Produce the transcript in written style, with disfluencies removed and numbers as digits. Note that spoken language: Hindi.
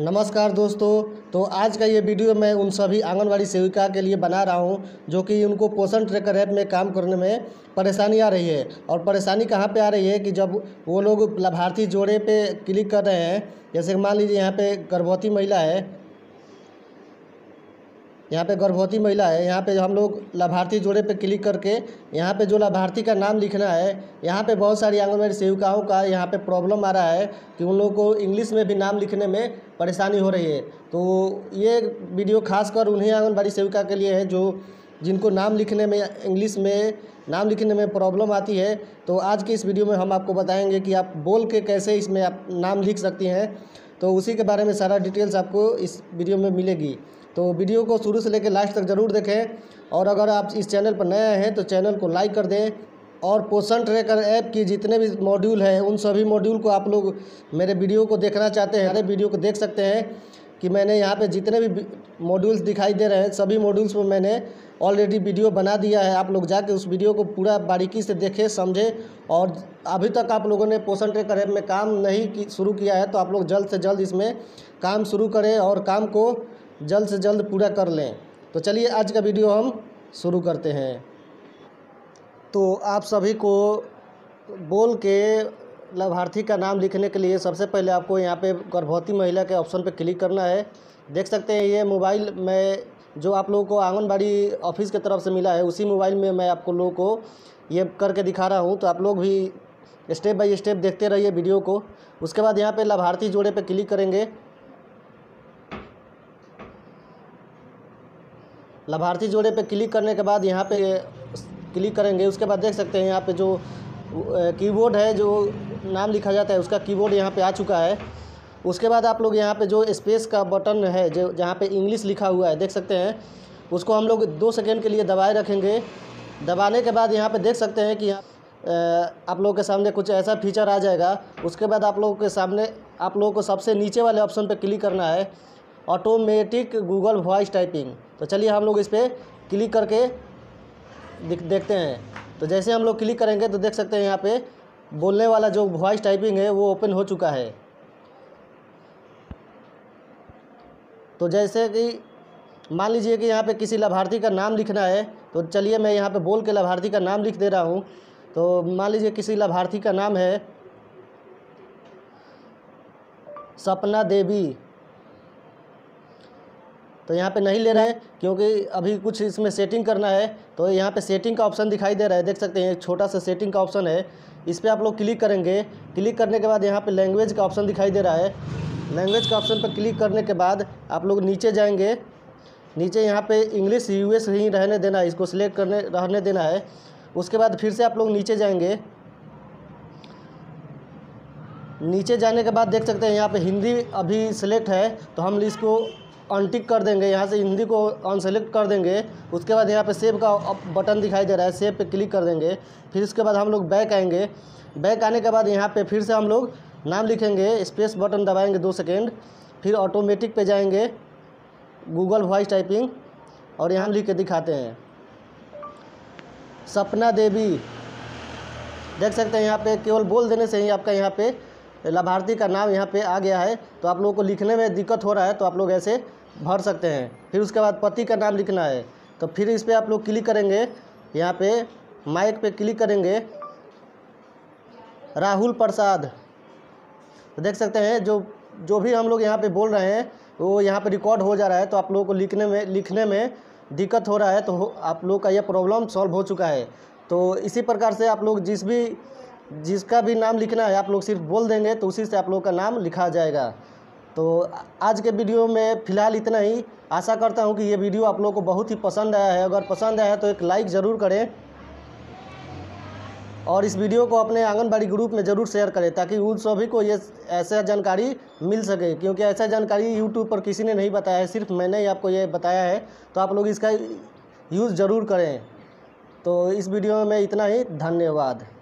नमस्कार दोस्तों, तो आज का ये वीडियो मैं उन सभी आंगनवाड़ी सेविका के लिए बना रहा हूँ जो कि उनको पोषण ट्रैकर ऐप में काम करने में परेशानी आ रही है। और परेशानी कहाँ पे आ रही है कि जब वो लोग लाभार्थी जोड़े पे क्लिक कर रहे हैं, जैसे मान लीजिए यहाँ पे गर्भवती महिला है, यहाँ पे हम लोग लाभार्थी जोड़े पे क्लिक करके यहाँ पे जो लाभार्थी का नाम लिखना है, यहाँ पे बहुत सारी आंगनवाड़ी सेविकाओं का यहाँ पे प्रॉब्लम आ रहा है कि उन लोगों को इंग्लिश में भी नाम लिखने में परेशानी हो रही है। तो ये वीडियो खासकर उन्हीं आंगनवाड़ी सेविका के लिए है जिनको नाम लिखने में, इंग्लिश में नाम लिखने में प्रॉब्लम आती है। तो आज के इस वीडियो में हम आपको बताएंगे कि आप बोल के कैसे इसमें आप नाम लिख सकती हैं, तो उसी के बारे में सारा डिटेल्स आपको इस वीडियो में मिलेगी। तो वीडियो को शुरू से लेकर लास्ट तक ज़रूर देखें, और अगर आप इस चैनल पर नए हैं तो चैनल को लाइक कर दें। और पोषण ट्रैकर ऐप की जितने भी मॉड्यूल हैं, उन सभी मॉड्यूल को आप लोग मेरे वीडियो को देखना चाहते हैं, सारे वीडियो को देख सकते हैं कि मैंने यहाँ पे जितने भी मॉड्यूल्स दिखाई दे रहे हैं, सभी मॉड्यूल्स पर मैंने ऑलरेडी वीडियो बना दिया है। आप लोग जाके उस वीडियो को पूरा बारीकी से देखें, समझें। और अभी तक आप लोगों ने पोषण ट्रैकर ऐप में काम नहीं शुरू किया है तो आप लोग जल्द से जल्द इसमें काम शुरू करें और काम को जल्द से जल्द पूरा कर लें। तो चलिए आज का वीडियो हम शुरू करते हैं। तो आप सभी को बोल के लाभार्थी का नाम लिखने के लिए सबसे पहले आपको यहाँ पे गर्भवती महिला के ऑप्शन पे क्लिक करना है। देख सकते हैं ये मोबाइल में जो आप लोगों को आंगनबाड़ी ऑफिस की तरफ से मिला है, उसी मोबाइल में मैं आप लोगों को ये करके दिखा रहा हूँ। तो आप लोग भी स्टेप बाय स्टेप देखते रहिए वीडियो को। उसके बाद यहाँ पर लाभार्थी जोड़े पर क्लिक करेंगे। लाभार्थी जोड़े पे क्लिक करने के बाद यहाँ पे क्लिक करेंगे। उसके बाद देख सकते हैं यहाँ पे जो कीबोर्ड है, जो नाम लिखा जाता है, उसका कीबोर्ड यहाँ पे आ चुका है। उसके बाद आप लोग यहाँ पे जो स्पेस का बटन है, जो जहाँ पे इंग्लिश लिखा हुआ है, देख सकते हैं, उसको हम लोग 2 सेकेंड के लिए दबाए रखेंगे। दबाने के बाद यहाँ पर देख सकते हैं कि आप लोगों के सामने कुछ ऐसा फीचर आ जाएगा। उसके बाद आप लोगों के सामने आप लोगों को सबसे नीचे वाले ऑप्शन पर क्लिक करना है, ऑटोमेटिक गूगल वॉइस टाइपिंग। तो चलिए हम लोग इस पर क्लिक करके देखते हैं। तो जैसे हम लोग क्लिक करेंगे तो देख सकते हैं यहाँ पे बोलने वाला जो वॉइस टाइपिंग है वो ओपन हो चुका है। तो जैसे कि मान लीजिए कि यहाँ पे किसी लाभार्थी का नाम लिखना है, तो चलिए मैं यहाँ पे बोल के लाभार्थी का नाम लिख दे रहा हूँ। तो मान लीजिए किसी लाभार्थी का नाम है सपना देवी। तो यहाँ पे नहीं ले रहे हैं क्योंकि अभी कुछ इसमें सेटिंग करना है। तो यहाँ पे सेटिंग का ऑप्शन दिखाई दे रहा है, देख सकते हैं एक छोटा सा सेटिंग का ऑप्शन है, इस पर आप लोग क्लिक करेंगे। क्लिक करने के बाद यहाँ पे लैंग्वेज का ऑप्शन दिखाई दे रहा है। लैंग्वेज का ऑप्शन पर क्लिक करने के बाद आप लोग नीचे जाएंगे। नीचे यहाँ पर इंग्लिश US ही रहने देना है, इसको सिलेक्ट रहने देना है। उसके बाद फिर से आप लोग नीचे जाएंगे। नीचे जाने के बाद देख सकते हैं यहाँ पर हिंदी अभी सिलेक्ट है, तो हम इसको अनटिक कर देंगे, यहाँ से हिंदी को अनसेलेक्ट कर देंगे। उसके बाद यहाँ पे सेव का बटन दिखाई दे रहा है, सेव पे क्लिक कर देंगे। फिर उसके बाद हम लोग बैक आएंगे। बैक आने के बाद यहाँ पे फिर से हम लोग नाम लिखेंगे, स्पेस बटन दबाएंगे 2 सेकेंड, फिर ऑटोमेटिक पे जाएंगे गूगल वॉइस टाइपिंग, और यहाँ लिख के दिखाते हैं सपना देवी। देख सकते हैं यहाँ पर केवल बोल देने से ही आपका यहाँ पर लाभार्थी का नाम यहाँ पे आ गया है। तो आप लोगों को लिखने में दिक्कत हो रहा है तो आप लोग ऐसे भर सकते हैं। फिर उसके बाद पति का नाम लिखना है, तो फिर इस पर आप लोग क्लिक करेंगे। यहाँ पे माइक पे क्लिक करेंगे, राहुल प्रसाद। तो देख सकते हैं जो भी हम लोग यहाँ पे बोल रहे हैं वो यहाँ पे रिकॉर्ड हो जा रहा है। तो आप लोगों को लिखने में दिक्कत हो रहा है, तो आप लोग का यह प्रॉब्लम सॉल्व हो चुका है। तो इसी प्रकार से आप लोग जिसका भी नाम लिखना है, आप लोग सिर्फ बोल देंगे तो उसी से आप लोगों का नाम लिखा जाएगा। तो आज के वीडियो में फ़िलहाल इतना ही। आशा करता हूँ कि ये वीडियो आप लोगों को बहुत ही पसंद आया है। अगर पसंद आया है तो एक लाइक ज़रूर करें, और इस वीडियो को अपने आंगनबाड़ी ग्रुप में ज़रूर शेयर करें ताकि उन सभी को ये ऐसा जानकारी मिल सके, क्योंकि ऐसा जानकारी यूट्यूब पर किसी ने नहीं बताया है, सिर्फ मैंने ही आपको ये बताया है। तो आप लोग इसका यूज़ ज़रूर करें। तो इस वीडियो में इतना ही, धन्यवाद।